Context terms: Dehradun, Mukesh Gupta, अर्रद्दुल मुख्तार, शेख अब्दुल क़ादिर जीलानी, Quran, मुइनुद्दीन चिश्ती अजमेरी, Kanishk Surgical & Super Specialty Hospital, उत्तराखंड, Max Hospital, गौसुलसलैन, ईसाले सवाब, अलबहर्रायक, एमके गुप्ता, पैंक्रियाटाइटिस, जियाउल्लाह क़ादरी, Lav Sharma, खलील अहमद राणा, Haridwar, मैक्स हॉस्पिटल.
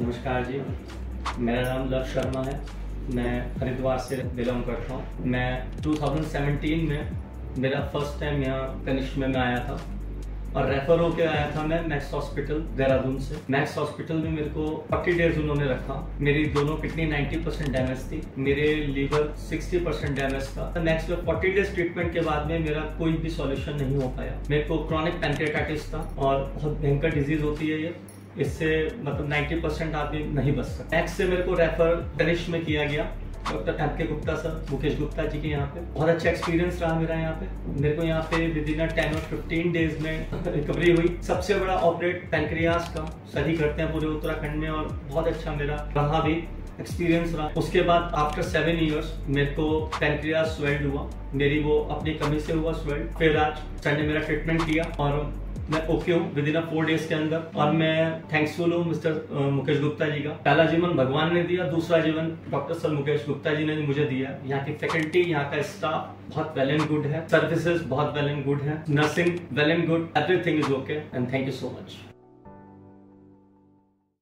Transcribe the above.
नमस्कार जी, मेरा नाम लव शर्मा है। मैं हरिद्वार से बिलोंग करता हूँ। मैं 2017 में मेरा फर्स्ट टाइम यहाँ कनिष्क में मैं आया था और रेफर होके आया था मैं मैक्स हॉस्पिटल देहरादून से। मैक्स हॉस्पिटल में मेरे को 40 डेज उन्होंने रखा। मेरी दोनों किडनी 90% डैमेज थी, मेरे लीवर 60% डैमेज था। मैक्स में 40 डेज ट्रीटमेंट के बाद में मेरा कोई भी सॉल्यूशन नहीं हो पाया। मेरे को क्रॉनिक पैंक्रियाटाइटिस था और बहुत भयंकर डिजीज होती है ये, इससे मतलब 90% आदमी नहीं बच सकता। मैक्स से मेरे को रेफर कनिष्क में किया गया, doctor एमके गुप्ता sir, Mukesh Gupta ji के यहाँ पे। बहुत अच्छा एक्सपीरियंस रहा मेरा यहाँ पे। मेरे को यहाँ पे विदिन 10 और 15 डेज में रिकवरी हुई। सबसे बड़ा ऑपरेट पैंक्रियास का सही करते हैं पूरे उत्तराखंड में और बहुत अच्छा मेरा रहा भी एक्सपीरियंस रहा। उसके बाद आफ्टर 7 ईयर्स मेरे को पैंक्रियास स्वेल्ड हुआ, मेरी वो अपनी कमी से हुआ स्वेल्ड। फिर आज सर ने मेरा ट्रीटमेंट किया और मैं ओके हूँ विदिन 4 डेज के अंदर। और मैं थैंक्सफुल हूँ मिस्टर मुकेश गुप्ता जी का। पहला जीवन भगवान ने दिया, दूसरा जीवन डॉक्टर सर मुकेश गुप्ता जी ने मुझे दिया। यहाँ की फैकल्टी, यहाँ का स्टाफ बहुत वेल एंड गुड है, सर्विसेज बहुत वेल एंड गुड है, nursing well and good, everything is okay and thank you so much.